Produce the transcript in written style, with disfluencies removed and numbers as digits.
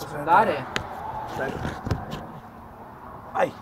Secundária? Ai!